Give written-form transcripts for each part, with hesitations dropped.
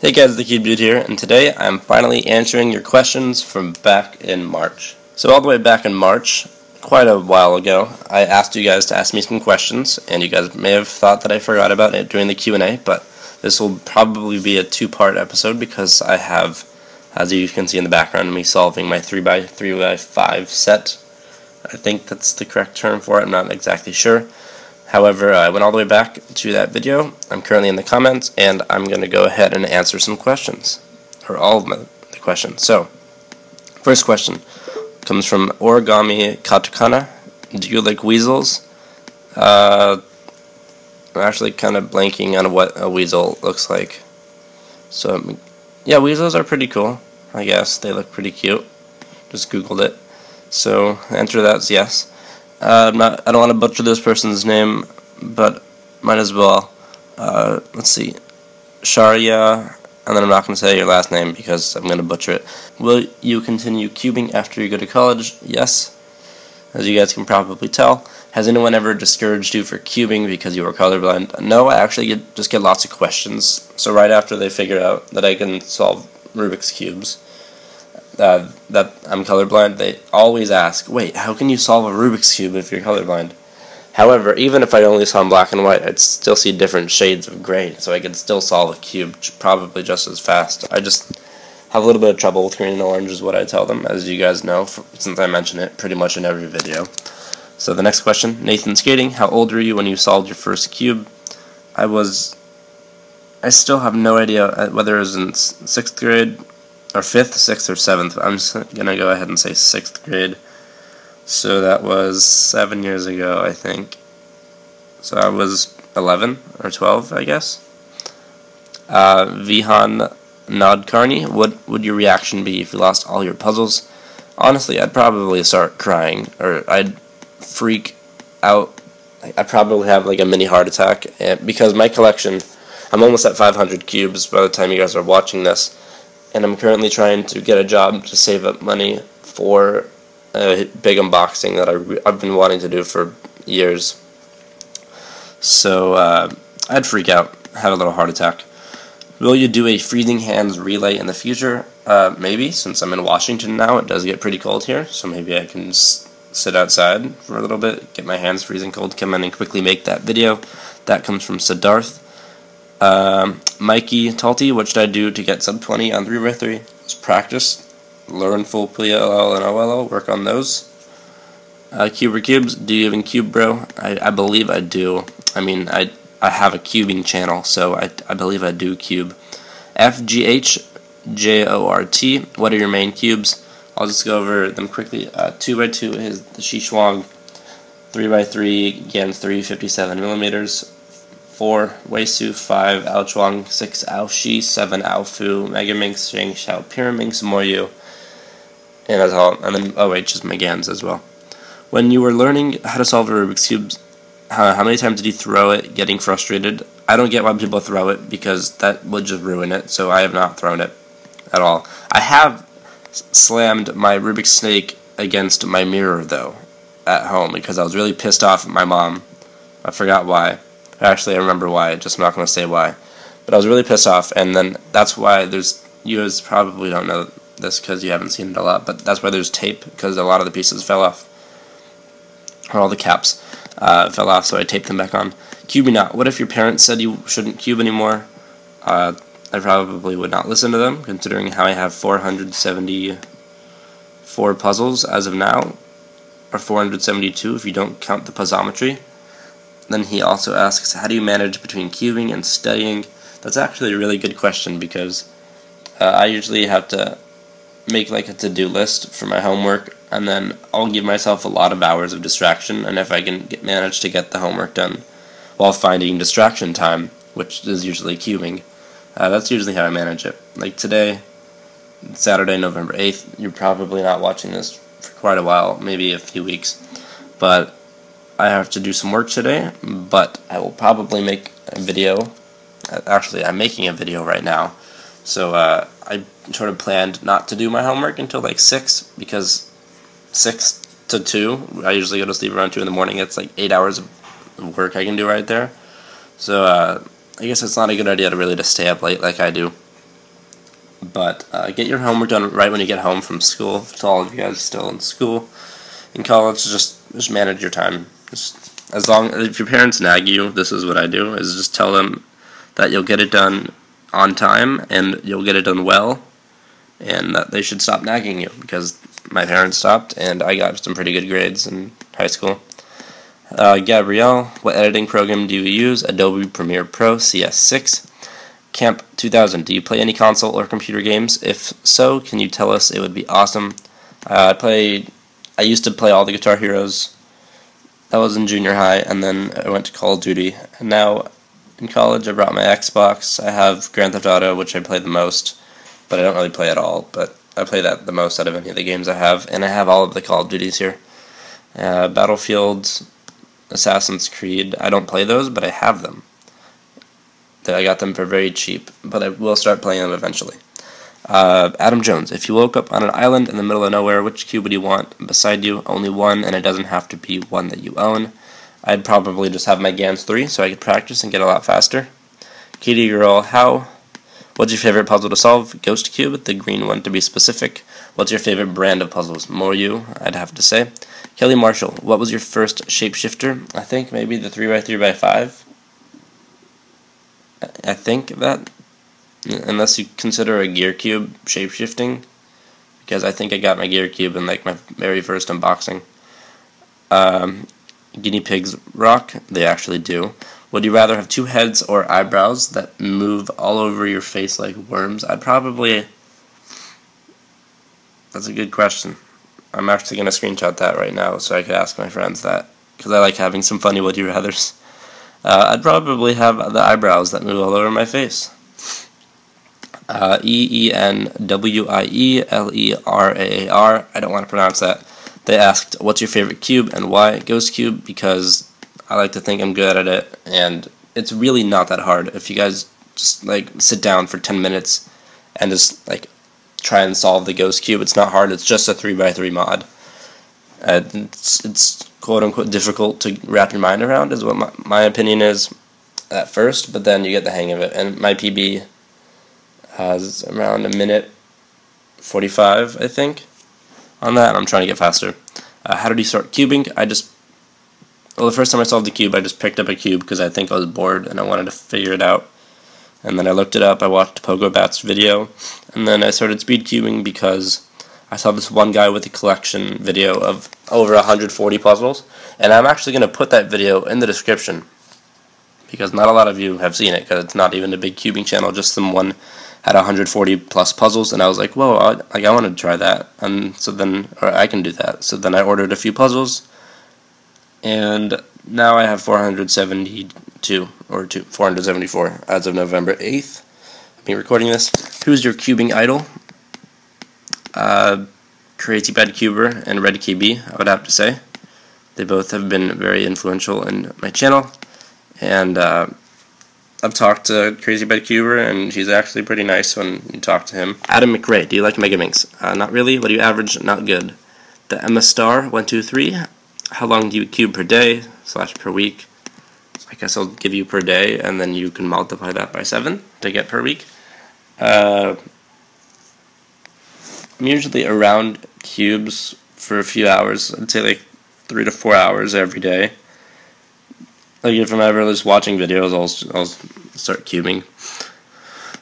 Hey guys, the Cube Dude here, and today I'm finally answering your questions from back in March. So all the way back in March, quite a while ago, I asked you guys to ask me some questions, and you guys may have thought that I forgot about it during the Q&A, but this will probably be a two-part episode because I have, as you can see in the background, me solving my 3x3x5 set. I think that's the correct term for it, I'm not exactly sure. However, I went all the way back to that video. I'm currently in the comments, and I'm going to go ahead and answer some questions, or all of the questions. So, first question comes from Origami Katakana. Do you like weasels? I'm actually kind of blanking on what a weasel looks like. So, yeah, weasels are pretty cool, I guess. They look pretty cute. Just Googled it. So, answer that's yes. I don't want to butcher this person's name, but might as well. Let's see, Sharia, and then I'm not going to say your last name because I'm going to butcher it. Will you continue cubing after you go to college? Yes. As you guys can probably tell. Has anyone ever discouraged you for cubing because you were colorblind? No, I actually just get lots of questions. So right after they figure out that I can solve Rubik's Cubes, that I'm colorblind, they always ask, wait, how can you solve a Rubik's Cube if you're colorblind? However, even if I only saw in black and white, I'd still see different shades of gray, so I could still solve a cube probably just as fast. I just have a little bit of trouble with green and orange is what I tell them, as you guys know, since I mention it pretty much in every video. So the next question, Nathan Skating, how old were you when you solved your first cube? I still have no idea whether it was in 6th grade, or 5th, 6th, or 7th. I'm just going to go ahead and say 6th grade. So that was 7 years ago, I think. So I was 11 or 12, I guess. Vihan Nadkarni, what would your reaction be if you lost all your puzzles? Honestly, I'd probably start crying, or I'd freak out. I'd probably have like a mini heart attack, because my collection, I'm almost at 500 cubes by the time you guys are watching this. And I'm currently trying to get a job to save up money for a big unboxing that I've been wanting to do for years. So I'd freak out, have a little heart attack. Will you do a freezing hands relay in the future? Maybe, since I'm in Washington now, it does get pretty cold here, so maybe I can just sit outside for a little bit, get my hands freezing cold, come in and quickly make that video. That comes from Siddharth. Mikey Talty, what should I do to get sub 20 on 3x3? Just practice, learn full PLL and OLL, work on those. Cuber cubes, do you even cube, bro? I believe I do. I mean, I have a cubing channel, so I believe I do cube. FGHJORT, what are your main cubes? I'll just go over them quickly. 2x2 is the Shishuang, 3x3, GAN 357 millimeters. 4, Wei Su, 5, Ao Chuang, 6, Ao Shi, 7, Ao Fu, Mega Minx, Shengshou, Pyraminx, Moyu, and that's all. And then OH is Megans as well. When you were learning how to solve a Rubik's Cube, how many times did you throw it, getting frustrated? I don't get why people throw it, because that would just ruin it, so I have not thrown it at all. I have slammed my Rubik's Snake against my mirror, though, at home, because I was really pissed off at my mom. I forgot why. Actually, I remember why, just I'm not going to say why. But I was really pissed off, and then that's why there's... You guys probably don't know this because you haven't seen it a lot, but that's why there's tape, because a lot of the pieces fell off. Or all the caps fell off, so I taped them back on. Cube me not. What if your parents said you shouldn't cube anymore? I probably would not listen to them, considering how I have 474 puzzles as of now, or 472 if you don't count the puzzometry. Then he also asks, how do you manage between cubing and studying? That's actually a really good question, because I usually have to make like a to-do list for my homework, and then I'll give myself a lot of hours of distraction, and if I can manage to get the homework done while finding distraction time, which is usually cubing, that's usually how I manage it. Like today, Saturday, November 8th, you're probably not watching this for quite a while, maybe a few weeks, but I have to do some work today, but I will probably make a video. Actually, I'm making a video right now, so I sort of planned not to do my homework until like 6, because 6 to 2, I usually go to sleep around 2 in the morning. It's like 8 hours of work I can do right there, so I guess it's not a good idea to really just stay up late like I do. But get your homework done right when you get home from school. To all of you guys still in school, in college, just manage your time. Just as long if your parents nag you, this is what I do: is just tell them that you'll get it done on time and you'll get it done well, and that they should stop nagging you, because my parents stopped and I got some pretty good grades in high school. Gabrielle, what editing program do you use? Adobe Premiere Pro CS6. Camp 2000, do you play any console or computer games? If so, can you tell us? It would be awesome. I used to play all the Guitar Heroes. That was in junior high, and then I went to Call of Duty. And now, in college, I brought my Xbox. I have Grand Theft Auto, which I play the most, but I don't really play at all, but I play that the most out of any of the games I have, and I have all of the Call of Duties here. Battlefield, Assassin's Creed, I don't play those, but I have them. I got them for very cheap, but I will start playing them eventually. Adam Jones, if you woke up on an island in the middle of nowhere, which cube would you want beside you? Only one, and it doesn't have to be one that you own. I'd probably just have my GAN 3, so I could practice and get a lot faster. Katie Girl, what's your favorite puzzle to solve? Ghost Cube, the green one to be specific. What's your favorite brand of puzzles? Moyu, I'd have to say. Kelly Marshall, what was your first shapeshifter? I think maybe the 3x3x5. I think that, unless you consider a gear cube shapeshifting, because I think I got my gear cube in like my very first unboxing. Guinea Pigs Rock, they actually do. Would you rather have two heads or eyebrows that move all over your face like worms? That's a good question. I'm actually going to screenshot that right now so I could ask my friends that, because I like having some funny would you rathers. I'd probably have the eyebrows that move all over my face. E E N W I E L E R A R. I don't want to pronounce that. They asked, what's your favorite cube and why? Ghost Cube, because I like to think I'm good at it, and it's really not that hard. If you guys just sit down for 10 minutes and just try and solve the Ghost Cube, it's not hard. It's just a 3x3 mod. It's quote-unquote difficult to wrap your mind around, is what my opinion is at first, but then you get the hang of it. And my PB has around 1:45, I think, on that, and I'm trying to get faster. How did you start cubing? The first time I solved a cube, I just picked up a cube because I think I was bored and I wanted to figure it out. And then I looked it up, I watched Pogo Bat's video, and then I started speed cubing because I saw this one guy with a collection video of over 140 puzzles, and I'm actually going to put that video in the description, because not a lot of you have seen it, because it's not even a big cubing channel. Just someone had 140 plus puzzles, and I was like, whoa, I want to try that, and so then, or I can do that. So then I ordered a few puzzles, and now I have 474 as of November 8th. I've been recording this. Who's your cubing idol? CrazyBadCuber and Red KB, I would have to say. They both have been very influential in my channel, and I've talked to CrazyBadCuber, and he's actually pretty nice when you talk to him. Adam McRae, do you like megaminx? Not really. What do you average? Not good. The Emma Star 123. How long do you cube per day / per week? I guess I'll give you per day, and then you can multiply that by 7 to get per week. I'm usually around cubes for a few hours. I'd say 3 to 4 hours every day. If I'm ever just watching videos, I'll start cubing.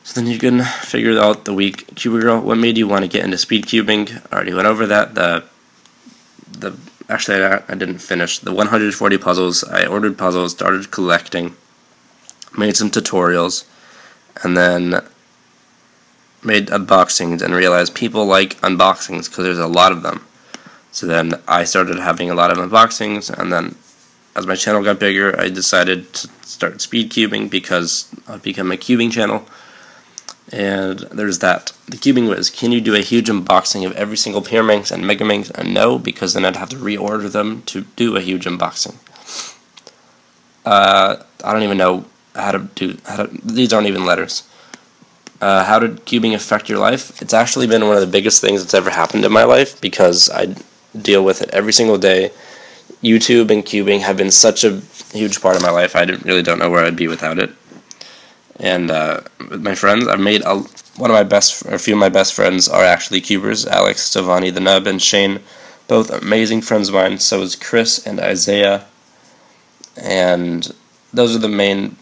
So then you can figure out the week. Cuber Girl, what made you want to get into speed cubing? I already went over that. Actually, I didn't finish. The 140 puzzles, I ordered puzzles, started collecting, made some tutorials, and then made unboxings and realized people like unboxings because there's a lot of them. So then I started having a lot of unboxings, and then as my channel got bigger, I decided to start speed cubing because I've become a cubing channel. And there's that. The cubing whiz. Can you do a huge unboxing of every single PureMinx and MegaMinx? And no, because then I'd have to reorder them to do a huge unboxing. I don't even know how to, these aren't even letters. How did cubing affect your life? It's actually been one of the biggest things that's ever happened in my life, because I deal with it every single day. YouTube and cubing have been such a huge part of my life, I really don't know where I'd be without it. And with my friends. I've made a few of my best friends are actually cubers. Alex Savani, the Nub, and Shane, both amazing friends of mine. So is Chris and Isaiah, and those are the main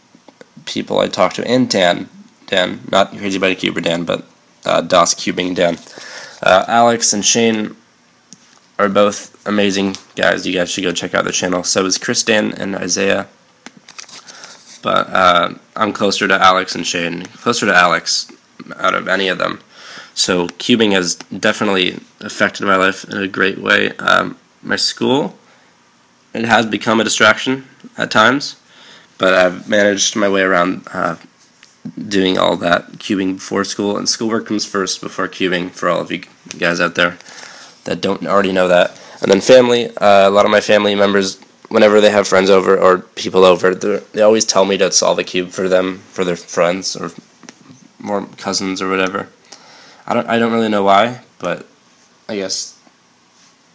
people I talk to. And Dan, not CrazyBadCuber Dan, but DOS Cubing Dan. Alex and Shane are both amazing guys. You guys should go check out their channel. So is Chris, Dan, and Isaiah. But I'm closer to Alex and Shane. Closer to Alex out of any of them. So cubing has definitely affected my life in a great way. My school, it has become a distraction at times, but I've managed my way around doing all that cubing before school, and schoolwork comes first before cubing for all of you guys out there that don't already know that. And then family, a lot of my family members, whenever they have friends over or people over, they always tell me to solve a cube for them, for their friends or more cousins or whatever. I don't really know why, but I guess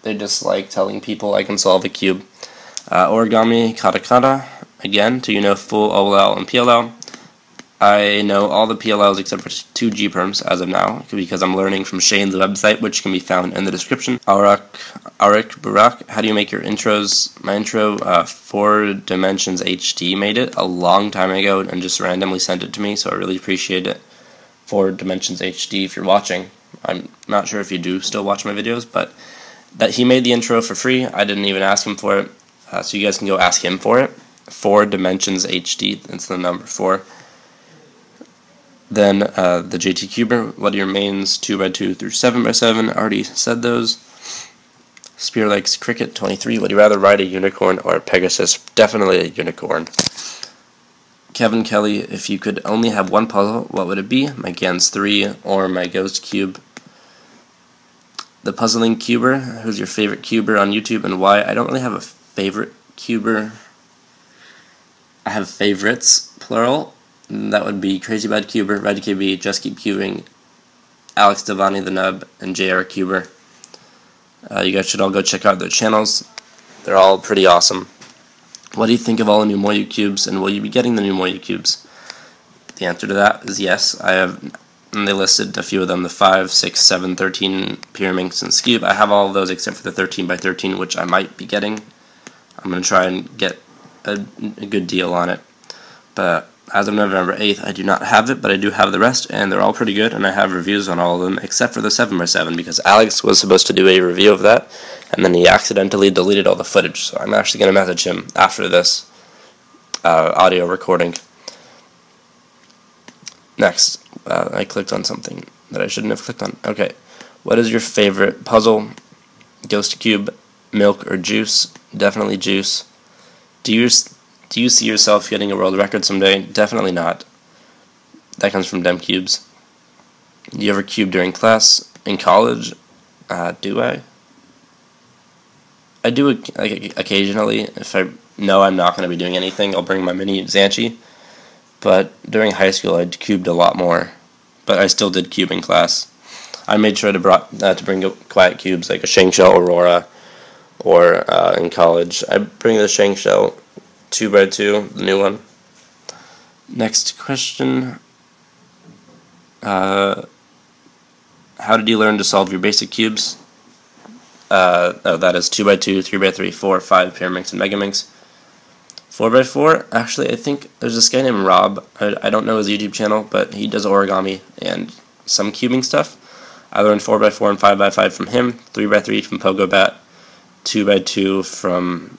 they just like telling people I can solve a cube. Origami Katakana, again, do you know full OLL and PLL? I know all the PLLs except for 2 G-perms as of now, because I'm learning from Shane's website, which can be found in the description. Arik Barak, how do you make your intros? My intro, Four Dimensions HD made it a long time ago and just randomly sent it to me, so I really appreciate it. Four Dimensions HD, if you're watching. I'm not sure if you do still watch my videos, but that he made the intro for free. I didn't even ask him for it, so you guys can go ask him for it. Four Dimensions HD, that's the number 4. Then the JT Cuber, what are your mains 2x2 through 7x7? I already said those. Spear Likes Cricket 23, would you rather ride a unicorn or a Pegasus? Definitely a unicorn. Kevin Kelly, if you could only have one puzzle, what would it be? My GANs 3 or my Ghost Cube? The Puzzling Cuber, who's your favorite cuber on YouTube and why? I don't really have a favorite cuber. I have favorites, plural. And that would be CrazyBadCuber, Red KB, Just Keep Cubing, Alex Devani the Nub, and JR Cuber. You guys should all go check out their channels. They're all pretty awesome. What do you think of all the new Moyu cubes, and will you be getting the new Moyu cubes? The answer to that is yes. I have, and they listed a few of them, the 5, 6, 7, 13, Pyraminx, and Cube. I have all of those except for the 13x13, which I might be getting. I'm going to try and get a good deal on it. But as of November 8th, I do not have it, but I do have the rest, and they're all pretty good, and I have reviews on all of them, except for the 7x7, because Alex was supposed to do a review of that, and then he accidentally deleted all the footage, so I'm actually going to message him after this audio recording. Next, I clicked on something that I shouldn't have clicked on. Okay, what is your favorite puzzle? Ghost Cube, milk, or juice? Definitely juice. Do you see yourself getting a world record someday? Definitely not. That comes from Dem Cubes. Do you ever cube during class? In college? Do I? I do occasionally. If I know I'm not going to be doing anything, I'll bring my mini Zanchi. But during high school, I cubed a lot more. But I still did cube in class. I made sure to bring quiet cubes like a Shengshou Aurora, or in college, I bring the Shengshou 2x2, the new one. Next question. How did you learn to solve your basic cubes? Oh, that is 2x2, 3x3, 4, 5, Pyraminx, and Megaminx. 4x4? Actually, I think there's this guy named Rob. I don't know his YouTube channel, but he does origami and some cubing stuff. I learned 4x4 and 5x5 from him, 3x3 from Pogobat, 2x2 from,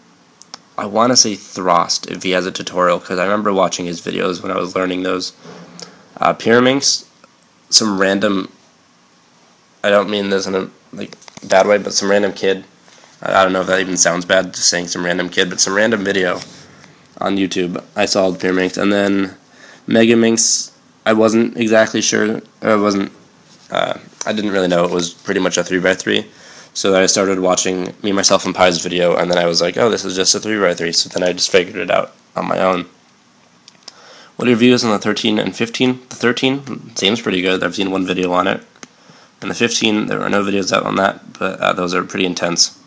I want to say, Throst, if he has a tutorial, because I remember watching his videos when I was learning those. Pyraminx, some random, I don't mean this in a bad way, but some random kid, I don't know if that even sounds bad, just saying some random kid, but some random video on YouTube, I solved Pyraminx. And then Megaminx, I wasn't exactly sure, I didn't really know, it was pretty much a 3x3. So I started watching Me, Myself, and Pie's video, and then I was like, oh, this is just a 3x3, so then I just figured it out on my own. What are your views on the 13 and 15? The 13 seems pretty good. I've seen one video on it. And the 15, there are no videos out on that, but those are pretty intense.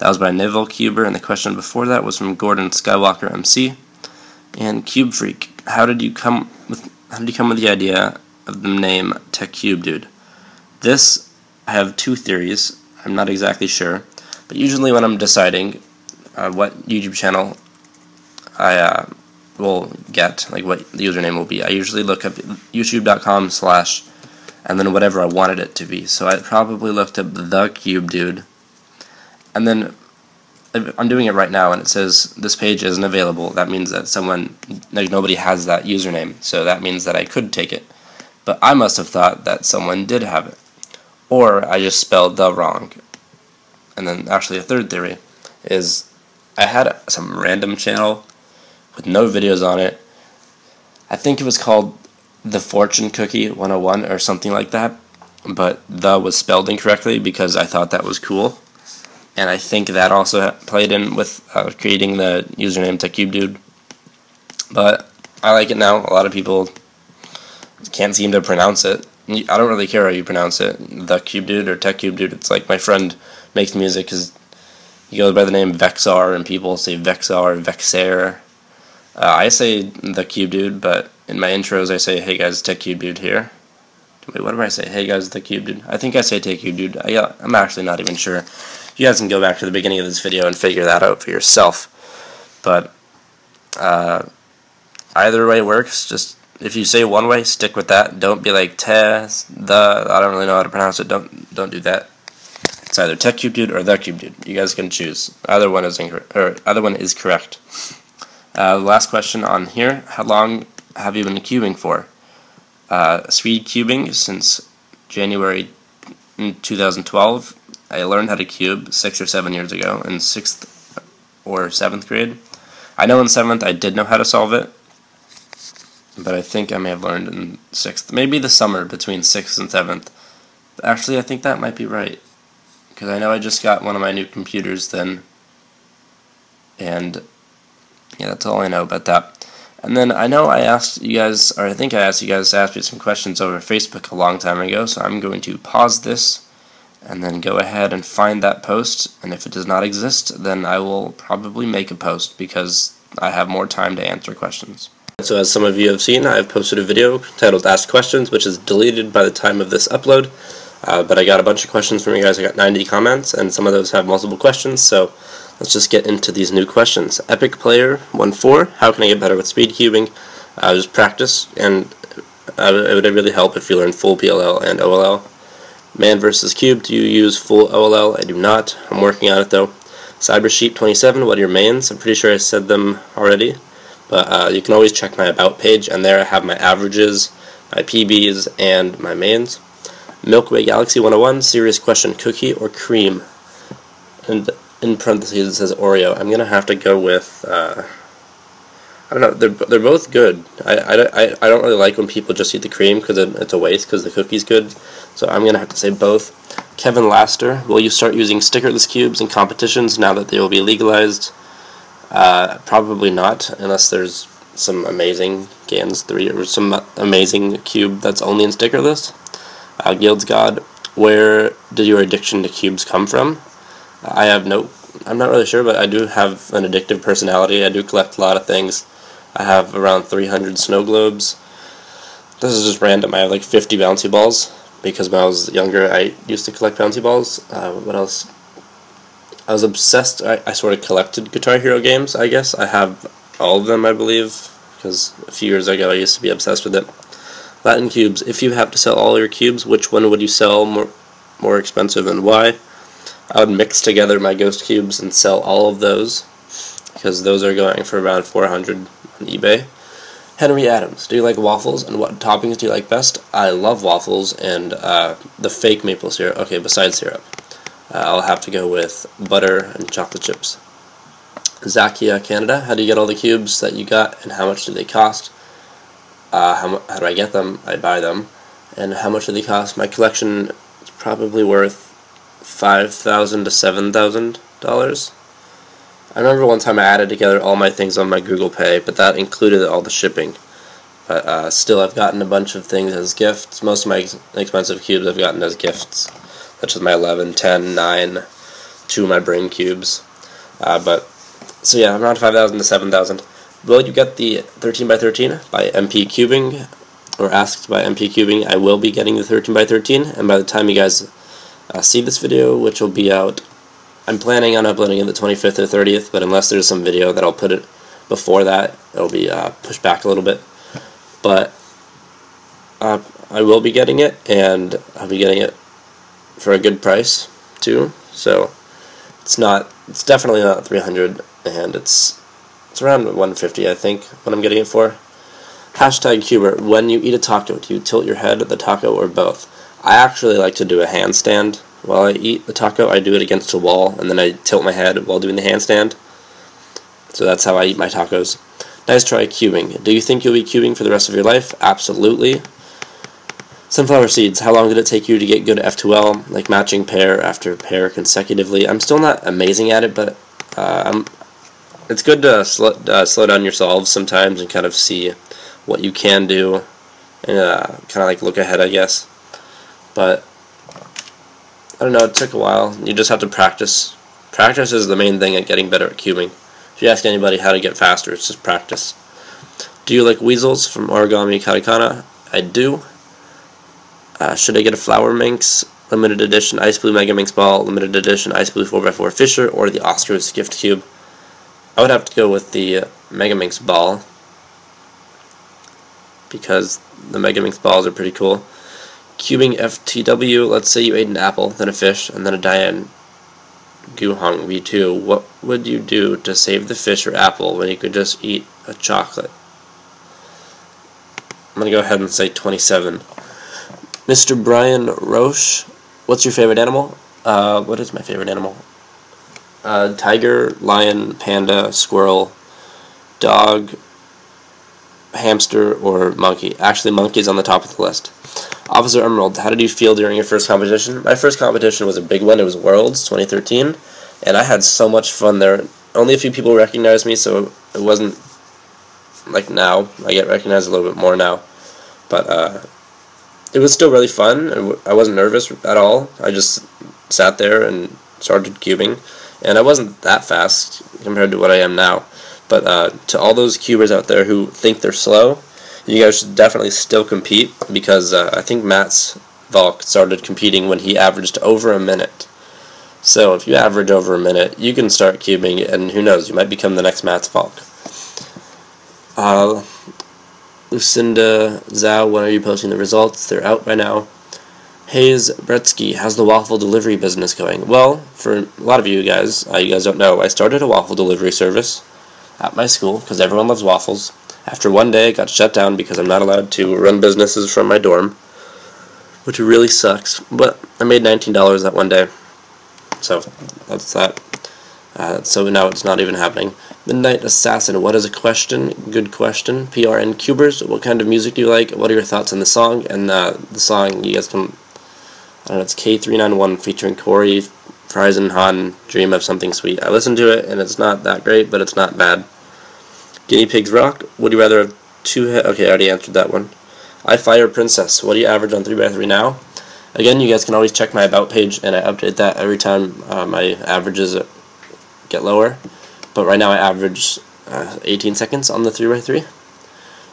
That was by Neville Cuber, and the question before that was from Gordon Skywalker MC. And Cube Freak, how did you come with How did you come with the idea of the name Tech Cube Dude? This, I have two theories. I'm not exactly sure, but usually when I'm deciding what YouTube channel I will get, like what the username will be, I usually look up youtube.com/ and then whatever I wanted it to be. So I probably looked up The Cube Dude, and then I'm doing it right now, and it says this page isn't available. That means that someone, like nobody has that username, so that means that I could take it. But I must have thought that someone did have it, or I just spelled the wrong. And then actually a third theory is I had some random channel with no videos on it. I think it was called The Fortune Cookie 101 or something like that, but the was spelled incorrectly because I thought that was cool. And I think that also played in with creating the username TechCubeDude. But I like it now. A lot of people can't seem to pronounce it. I don't really care how you pronounce it, The Cube Dude or Tech Cube Dude. It's like my friend makes music because he goes by the name Vexar, and people say Vexar, Vexar. I say The Cube Dude, but in my intros I say, hey guys, Tech Cube Dude here. Wait, what do I say? Hey guys, The Cube Dude. I think I say Tech Cube Dude. I'm actually not even sure. You guys can go back to the beginning of this video and figure that out for yourself. But either way works. Just if you say one way, stick with that. Don't be like the. I don't really know how to pronounce it. Don't do that. It's either Tech Cube Dude or The Cube Dude. You guys can choose. Either one is incorrect, or either one is correct. Last question on here: how long have you been cubing for? Swede cubing since January 2012. I learned how to cube 6 or 7 years ago in 6th or 7th grade. I know in 7th I did know how to solve it, but I think I may have learned in 6th, maybe the summer between 6th and 7th. Actually, I think that might be right, because I know I just got one of my new computers then, and yeah, that's all I know about that. And then I know I asked you guys, or I think I asked you guys to ask me some questions over Facebook a long time ago, so I'm going to pause this and then go ahead and find that post, and if it does not exist, then I will probably make a post because I have more time to answer questions. So as some of you have seen, I've posted a video titled Ask Questions, which is deleted by the time of this upload, but I got a bunch of questions from you guys. I got 90 comments, and some of those have multiple questions, so let's just get into these new questions. Epic Player 14, how can I get better with speed cubing? Just practice, and it would really help if you learn full PLL and OLL. Man vs. Cube, do you use full OLL? I do not. I'm working on it though. CyberSheep27, what are your mains? I'm pretty sure I said them already, but you can always check my About page, and there I have my averages, my PBs, and my mains. Milky Way Galaxy 101, serious question, cookie or cream? And in parentheses it says Oreo. I'm going to have to go with, I don't know, they're both good. I don't really like when people just eat the cream because it's a waste because the cookie's good. So I'm going to have to say both. Kevin Laster, will you start using stickerless cubes in competitions now that they will be legalized? Probably not, unless there's some amazing GAN 3 or some amazing cube that's only in stickerless. Guilds God, where did your addiction to cubes come from? I have no... I'm not really sure, but I do have an addictive personality. I do collect a lot of things. I have around 300 snow globes. This is just random. I have like 50 bouncy balls, because when I was younger I used to collect bouncy balls. What else? I was obsessed. I sort of collected Guitar Hero games, I guess. I have all of them, I believe, because a few years ago I used to be obsessed with it. Latin cubes. If you have to sell all your cubes, which one would you sell more expensive and why? I would mix together my ghost cubes and sell all of those, because those are going for around 400 on eBay. Henry Adams, do you like waffles, and what toppings do you like best? I love waffles and the fake maple syrup. Okay, besides syrup, I'll have to go with butter and chocolate chips. Zakia Canada, how do you get all the cubes that you got, and how much do they cost? How do I get them? I buy them. And how much do they cost? My collection is probably worth $5,000 to $7,000. I remember one time I added together all my things on my Google Pay, but that included all the shipping. But still, I've gotten a bunch of things as gifts. Most of my expensive cubes I've gotten as gifts, such as my 11, 10, 9, 2 of my brain cubes. But so yeah, around $5,000 to $7,000. Will you get the 13x13 by MP cubing? or asked by MP cubing, I will be getting the 13x13, and by the time you guys see this video, which will be out, I'm planning on uploading it the 25th or 30th, but unless there's some video that I'll put it before that, it'll be pushed back a little bit. But I will be getting it, and I'll be getting it for a good price too. So it's definitely not 300, and it's around 150, I think, what I'm getting it for. Hashtag Cuber. When you eat a taco, do you tilt your head at the taco or both? I actually like to do a handstand while I eat the taco. I do it against a wall, and then I tilt my head while doing the handstand. So that's how I eat my tacos. Nice try cubing. Do you think you'll be cubing for the rest of your life? Absolutely. Sunflower seeds. How long did it take you to get good at F2L, like matching pair after pair consecutively? I'm still not amazing at it, but it's good to slow down your solves sometimes and kind of see what you can do and kind of like look ahead, I guess. But I don't know, it took a while. You just have to practice. Practice is the main thing at getting better at cubing. If you ask anybody how to get faster, it's just practice. Do you like weasels from Origami Katakana? I do. Should I get a Flower Minx limited edition Ice Blue Mega Minx Ball, limited edition Ice Blue 4x4 Fisher, or the Oscar's Gift Cube? I would have to go with the Mega Minx Ball, because the Mega Minx Balls are pretty cool. Cubing FTW, let's say you ate an apple, then a fish, and then a Dian Guhong V2. What would you do to save the fish or apple when you could just eat a chocolate? I'm going to go ahead and say 27. Mr. Brian Roche, what's your favorite animal? What is my favorite animal? Tiger, lion, panda, squirrel, dog, hamster, or monkey. Actually, monkey's on the top of the list. Officer Emerald, how did you feel during your first competition? My first competition was a big one. It was Worlds 2013, and I had so much fun there. Only a few people recognized me, so it wasn't like now. I get recognized a little bit more now, but it was still really fun. I wasn't nervous at all. I just sat there and started cubing, and I wasn't that fast compared to what I am now. But to all those cubers out there who think they're slow, you guys should definitely still compete, because I think Mats Valk started competing when he averaged over a minute. So if you average over a minute, you can start cubing, and who knows, you might become the next Mats Valk. Lucinda Zhao, when are you posting the results? They're out by now. Hayes Bretsky, how's the waffle delivery business going? Well, for a lot of you guys don't know, I started a waffle delivery service at my school, because everyone loves waffles. After one day, it got shut down because I'm not allowed to run businesses from my dorm, which really sucks, but I made $19 that one day, so that's that. So now it's not even happening. Midnight Assassin, what is a question? Good question. PRN Cubers, what kind of music do you like? What are your thoughts on the song? And the song, you guys can, I don't know, it's K391 featuring Corey, Friesen, Dream of Something Sweet. I listened to it, and it's not that great, but it's not bad. Guinea Pigs Rock, would you rather have okay, I already answered that one. I Fire Princess, what do you average on 3x3 now? Again, you guys can always check my About page, and I update that every time my averages get lower. But right now I average 18 seconds on the 3x3.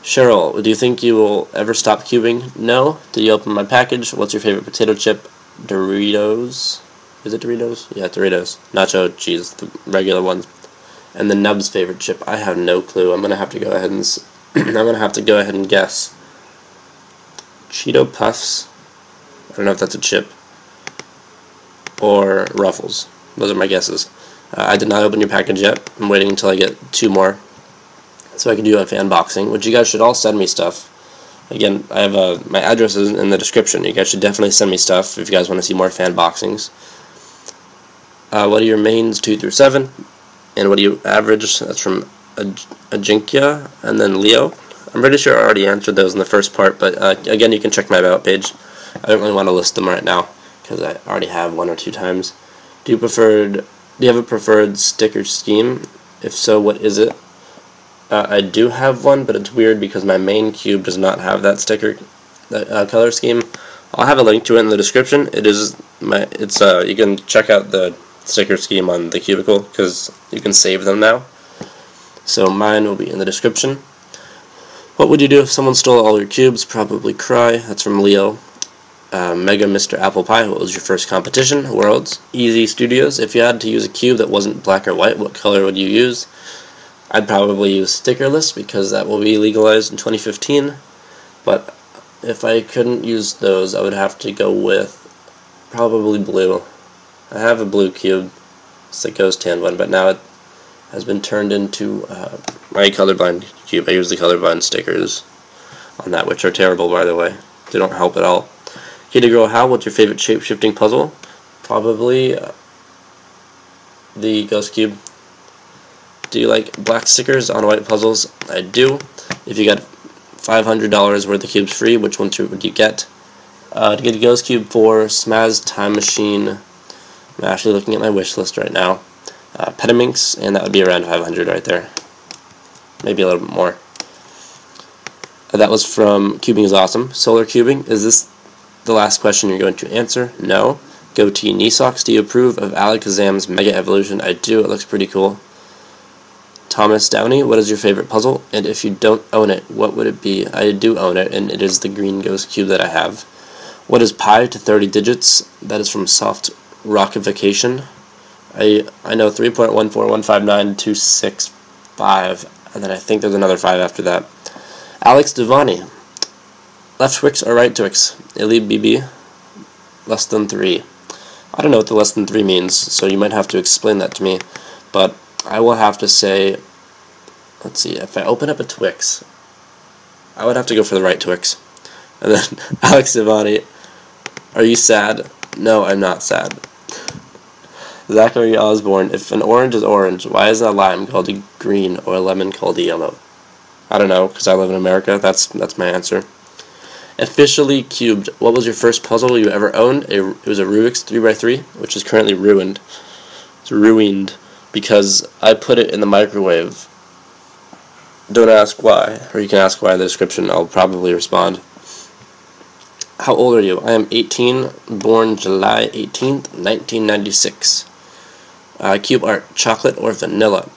Cheryl, do you think you will ever stop cubing? No. Did you open my package? What's your favorite potato chip? Doritos. Is it Doritos? Yeah, Doritos. Nacho cheese, the regular ones. And the Nub's favorite chip, I have no clue. I'm gonna have to go ahead and guess. Cheeto Puffs. I don't know if that's a chip. Or Ruffles. Those are my guesses. I did not open your package yet. I'm waiting until I get two more, so I can do a fan boxing. Which you guys should all send me stuff. Again, I have my address is in the description. You guys should definitely send me stuff if you guys want to see more fan boxings. What are your mains 2 through 7, and what do you average? That's from Ajinkia and then Leo. I'm pretty sure I already answered those in the first part, but again, you can check my About page. I don't really want to list them right now because I already have one or two times. Do you have a preferred sticker scheme? If so, what is it? I do have one, but it's weird because my main cube does not have that sticker, that color scheme. I'll have a link to it in the description. You can check out the sticker scheme on the cubicle because you can save them now. So mine will be in the description. What would you do if someone stole all your cubes? Probably cry. That's from Leo. Mega Mr. Apple Pie, what was your first competition? Worlds. Easy Studios, if you had to use a cube that wasn't black or white, what color would you use? I'd probably use stickerless, because that will be legalized in 2015. But if I couldn't use those, I would have to go with probably blue. I have a blue cube. It's the ghost hand one, but now it has been turned into my colorblind cube. I use the colorblind stickers on that, which are terrible, by the way. They don't help at all. Katie Girl, how? What's your favorite shape-shifting puzzle? Probably the ghost cube. Do you like black stickers on white puzzles? I do. If you got $500 worth of cubes free, which ones would you get? To get a ghost cube for Smaz Time Machine. I'm actually looking at my wish list right now. Petaminx, and that would be around 500 right there. Maybe a little bit more. That was from Cubing is Awesome. Solar Cubing, is this the last question you're going to answer? No. Go to Nisox, do you approve of Alakazam's Mega Evolution? I do, it looks pretty cool. Thomas Downey, what is your favorite puzzle? And if you don't own it, what would it be? I do own it, and it is the green ghost cube that I have. What is pi to 30 digits? That is from Soft Rockification. I know 3.1415926.5, and then I think there's another 5 after that. Alex Savani, left Twix or right Twix? Illy BB, less than 3. I don't know what the less than 3 means, so you might have to explain that to me, but I will have to say, let's see, if I open up a Twix, I would have to go for the right Twix. And then, Alex Savani, are you sad? No, I'm not sad. Zachary Osborne, if an orange is orange, why is a lime called a green or a lemon called a yellow? I don't know, because I live in America. That's my answer. Officially Cubed, what was your first puzzle you ever owned? It was a Rubik's 3x3, which is currently ruined. It's ruined because I put it in the microwave. Don't ask why, or you can ask why in the description. I'll probably respond. How old are you? I am 18, born July 18th, 1996. Cube art, chocolate or vanilla?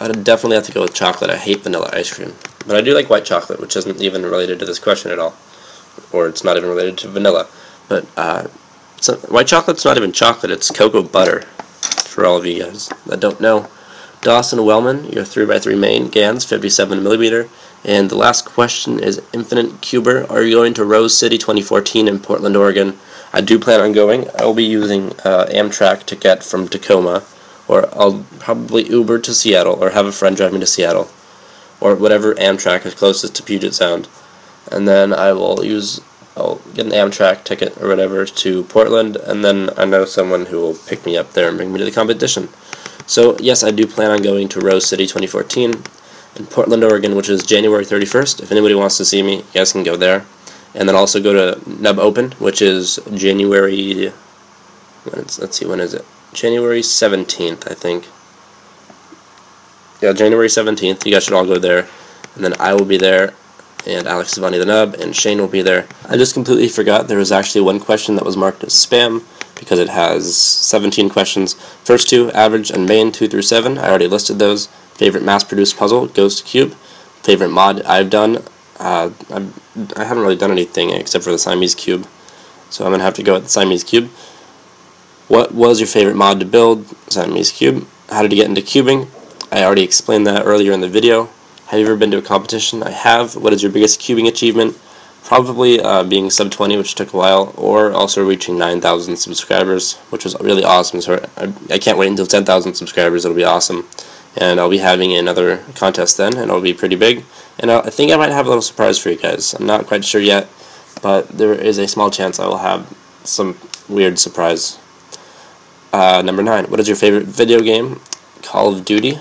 I'd definitely have to go with chocolate. I hate vanilla ice cream. But I do like white chocolate, which isn't even related to this question at all. Or it's not even related to vanilla. But white chocolate's not even chocolate, it's cocoa butter. For all of you guys that don't know. Dawson Wellman, your 3x3 main, GANs, 57mm. And the last question is Infinite Cuber. Are you going to Rose City 2014 in Portland, Oregon? I do plan on going. I will be using Amtrak to get from Tacoma, or I'll probably Uber to Seattle, or have a friend drive me to Seattle, or whatever Amtrak is closest to Puget Sound. And then I'll get an Amtrak ticket or whatever to Portland, and then I know someone who will pick me up there and bring me to the competition. So yes, I do plan on going to Rose City 2014 in Portland, Oregon, which is January 31st. If anybody wants to see me, you guys can go there. And then also go to Nub Open, which is January... let's see, when is it? January 17th, I think. Yeah, January 17th. You guys should all go there. And then I will be there, and Alex Savani the Nub, and Shane will be there. I just completely forgot there was actually one question that was marked as spam, because it has 17 questions. First two, average and main, 2 through 7. I already listed those. Favorite mass-produced puzzle, ghost cube. Favorite mod I've done. I haven't really done anything except for the Siamese cube, so I'm going to have to go with the Siamese cube. What was your favorite mod to build? Siamese cube. How did you get into cubing? I already explained that earlier in the video. Have you ever been to a competition? I have. What is your biggest cubing achievement? Probably being sub 20, which took a while, or also reaching 9,000 subscribers, which was really awesome. So I can't wait until 10,000 subscribers. It'll be awesome, and I'll be having another contest then, and it'll be pretty big. And I think I might have a little surprise for you guys. I'm not quite sure yet, but there is a small chance I will have some weird surprise. Number 9. What is your favorite video game? Call of Duty.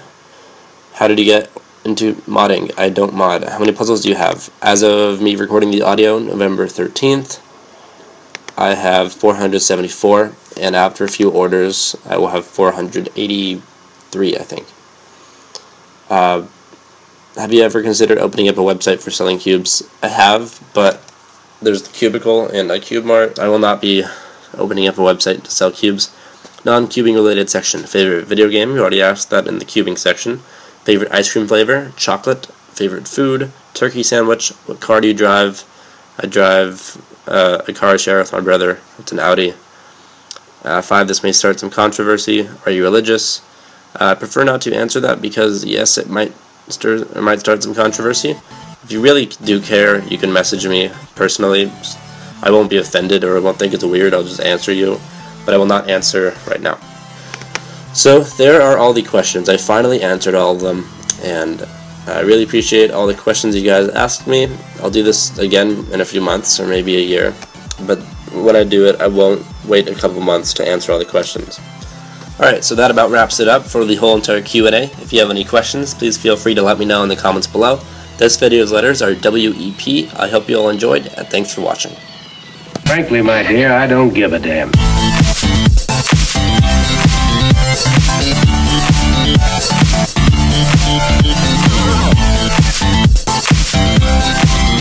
How did you get into modding? I don't mod. How many puzzles do you have? As of me recording the audio, November 13th, I have 474, and after a few orders, I will have 483, I think. Have you ever considered opening up a website for selling cubes? I have, but there's the Cubicle and iCubeMart. I will not be opening up a website to sell cubes. Non-cubing related section. Favorite video game? You already asked that in the cubing section. Favorite ice cream flavor? Chocolate. Favorite food? turkey sandwich. What car do you drive? I drive a car I share with my brother. It's an Audi. 5, this may start some controversy. Are you religious? I prefer not to answer that because, yes, it might start some controversy. If you really do care, you can message me personally. I won't be offended or I won't think it's weird. I'll just answer you, but I will not answer right now. So there are all the questions. I finally answered all of them, and I really appreciate all the questions you guys asked me. I'll do this again in a few months or maybe a year, but when I do it, I won't wait a couple months to answer all the questions. Alright, so that about wraps it up for the whole entire Q&A. If you have any questions, please feel free to let me know in the comments below. This video's letters are WEP. I hope you all enjoyed, and thanks for watching. Frankly, my dear, I don't give a damn.